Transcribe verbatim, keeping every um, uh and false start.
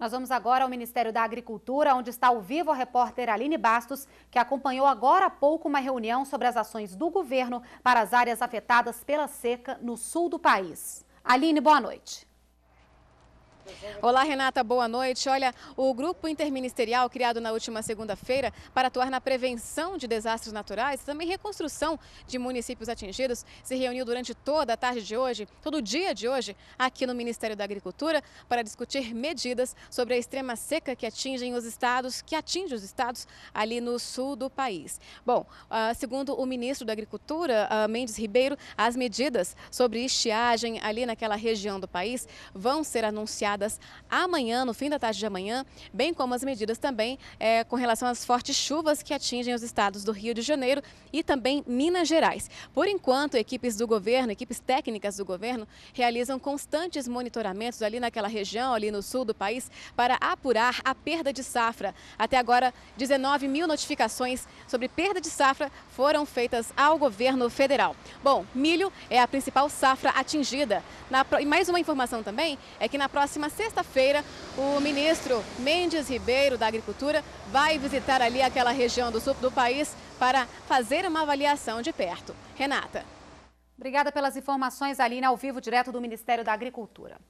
Nós vamos agora ao Ministério da Agricultura, onde está ao vivo a repórter Aline Bastos, que acompanhou agora há pouco uma reunião sobre as ações do governo para as áreas afetadas pela seca no sul do país. Aline, boa noite. Olá, Renata, boa noite. Olha, o grupo interministerial criado na última segunda-feira para atuar na prevenção de desastres naturais e também reconstrução de municípios atingidos se reuniu durante toda a tarde de hoje, todo o dia de hoje, aqui no Ministério da Agricultura para discutir medidas sobre a extrema seca que atinge os estados, que atinge os estados ali no sul do país. Bom, segundo o ministro da Agricultura, Mendes Ribeiro, as medidas sobre estiagem ali naquela região do país vão ser anunciadas amanhã, no fim da tarde de amanhã, bem como as medidas também é, com relação às fortes chuvas que atingem os estados do Rio de Janeiro e também Minas Gerais. Por enquanto, equipes do governo, equipes técnicas do governo, realizam constantes monitoramentos ali naquela região, ali no sul do país, para apurar a perda de safra. Até agora, dezenove mil notificações sobre perda de safra foram feitas ao governo federal. Bom, milho é a principal safra atingida. Na, e mais uma informação também é que na próxima sexta-feira, o ministro Mendes Ribeiro da Agricultura vai visitar ali aquela região do sul do país para fazer uma avaliação de perto. Renata. Obrigada pelas informações, Aline, ao vivo direto do Ministério da Agricultura.